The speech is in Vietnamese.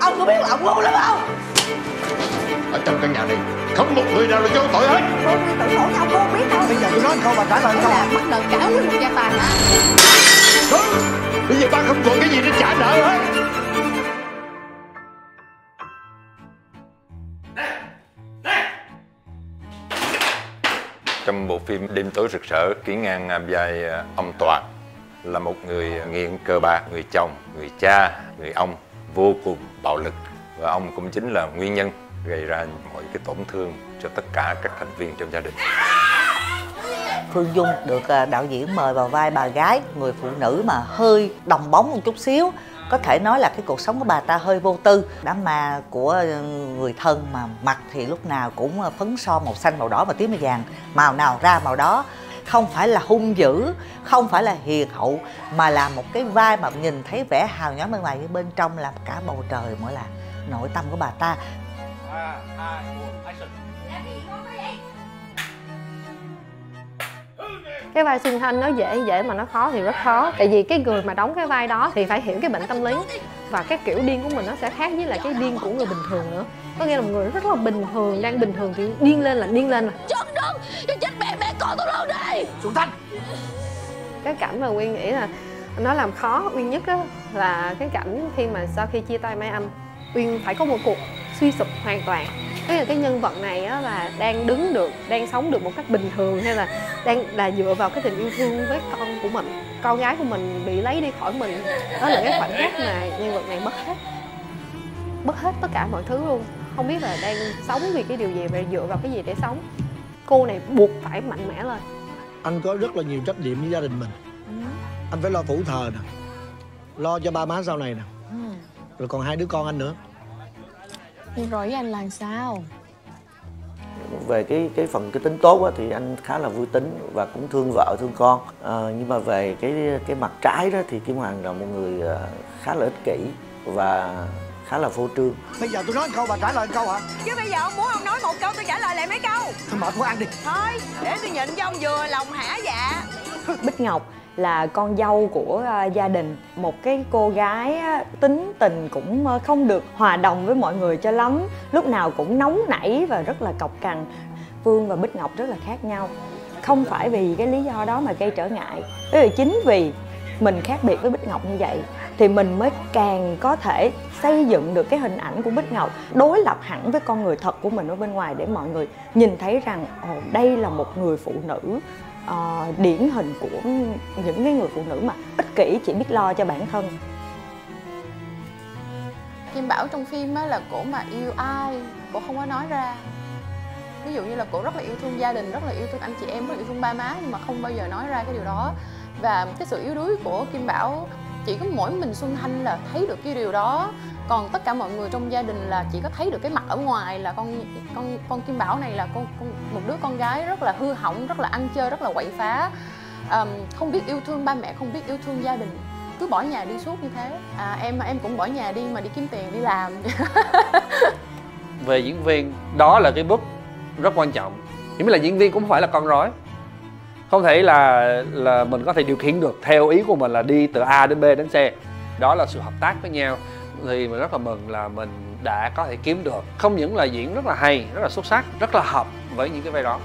Ông có biết là ông ngu lắm không? Ở trong căn nhà này không một người nào là vô tội hết. Cô Nguyên tự lỗi nhau, cô biết không? Bây giờ tôi nói câu mà trả lời câu là bắt nợ cáo với một gia tài hả? Bây giờ ba không còn cái gì để trả nợ hết. Trong bộ phim Đêm tối rực rỡ, Kiến An làm vai ông Toạt, là một người nghiện cờ bạc, người chồng, người cha, người ông vô cùng bạo lực. Và ông cũng chính là nguyên nhân gây ra mọi cái tổn thương cho tất cả các thành viên trong gia đình. Phương Dung được đạo diễn mời vào vai bà gái, người phụ nữ mà hơi đồng bóng một chút xíu. Có thể nói là cái cuộc sống của bà ta hơi vô tư. Đám ma của người thân mà mặt thì lúc nào cũng phấn son màu xanh, màu đỏ, màu tím, màu vàng. Màu nào ra màu đó. Không phải là hung dữ, không phải là hiền hậu, mà là một cái vai mà nhìn thấy vẻ hào nhoáng bên ngoài, bên trong là cả bầu trời mới là nội tâm của bà ta. 3, 2, 1, action. Cái vai Xuân Thanh nó dễ mà nó khó thì rất khó. Tại vì cái người mà đóng cái vai đó thì phải hiểu cái bệnh tâm lý. Và cái kiểu điên của mình nó sẽ khác với lại cái điên của người bình thường nữa. Có nghĩa là một người rất là bình thường, đang bình thường thì điên lên. Trấn Đông, chết mẹ con tôi luôn đi Xuân Thanh. Cái cảnh mà Uyên nghĩ là nó làm khó Uyên nhất đó là cái cảnh khi mà sau khi chia tay Mai Anh, Uyên phải có một cuộc suy sụp hoàn toàn. Tức là cái nhân vật này á, là đang đứng được, đang sống được một cách bình thường, hay là đang là dựa vào cái tình yêu thương với con của mình, con gái của mình bị lấy đi khỏi mình. Đó là cái khoảnh khắc mà nhân vật này mất hết tất cả mọi thứ luôn. Không biết là đang sống vì cái điều gì, mà dựa vào cái gì để sống. Cô này buộc phải mạnh mẽ lên. Anh có rất là nhiều trách nhiệm với gia đình mình. Anh phải lo phủ thờ nè, lo cho ba má sau này nè, rồi còn hai đứa con anh nữa. Rồi anh làm sao? Về cái phần cái tính tốt á, thì anh khá là vui tính và cũng thương vợ thương con. Nhưng mà về cái mặt trái đó thì Kim Hoàng là một người khá là ích kỷ và khá là phô trương. Bây giờ tôi nói câu bà trả lời câu hả? Chứ bây giờ ông muốn ông nói một câu tôi trả lời lại mấy câu. Thôi mệt quá ăn đi. Thôi để tôi nhịn cho ông vừa lòng hả dạ. Bích Ngọc là con dâu của gia đình, một cái cô gái tính tình cũng không được hòa đồng với mọi người cho lắm, lúc nào cũng nóng nảy và rất là cộc cằn. Phương và Bích Ngọc rất là khác nhau, không phải vì cái lý do đó mà gây trở ngại. Chính vì mình khác biệt với Bích Ngọc như vậy thì mình mới càng có thể xây dựng được cái hình ảnh của Bích Ngọc đối lập hẳn với con người thật của mình ở bên ngoài, để mọi người nhìn thấy rằng đây là một người phụ nữ điển hình của những cái người phụ nữ mà ích kỷ, chỉ biết lo cho bản thân. Kim Bảo trong phim á, là cổ mà yêu ai cổ không có nói ra. Ví dụ như là cổ rất là yêu thương gia đình, rất là yêu thương anh chị em, rất là yêu thương ba má, nhưng mà không bao giờ nói ra cái điều đó. Và cái sự yếu đuối của Kim Bảo chỉ có mỗi mình Xuân Thanh là thấy được cái điều đó, còn tất cả mọi người trong gia đình là chỉ có thấy được cái mặt ở ngoài, là con Kim Bảo này là một đứa con gái rất là hư hỏng, rất là ăn chơi, rất là quậy phá, không biết yêu thương ba mẹ, không biết yêu thương gia đình, cứ bỏ nhà đi suốt như thế. Em cũng bỏ nhà đi mà đi kiếm tiền đi làm. Về diễn viên, đó là cái bước rất quan trọng. Nghĩa là diễn viên cũng phải là con rối, không thể là mình có thể điều khiển được theo ý của mình là đi từ A đến B đến C. Đó là sự hợp tác với nhau. Thì mình rất là mừng là mình đã có thể kiếm được không những là diễn rất là hay, rất là xuất sắc, rất là hợp với những cái vai đó.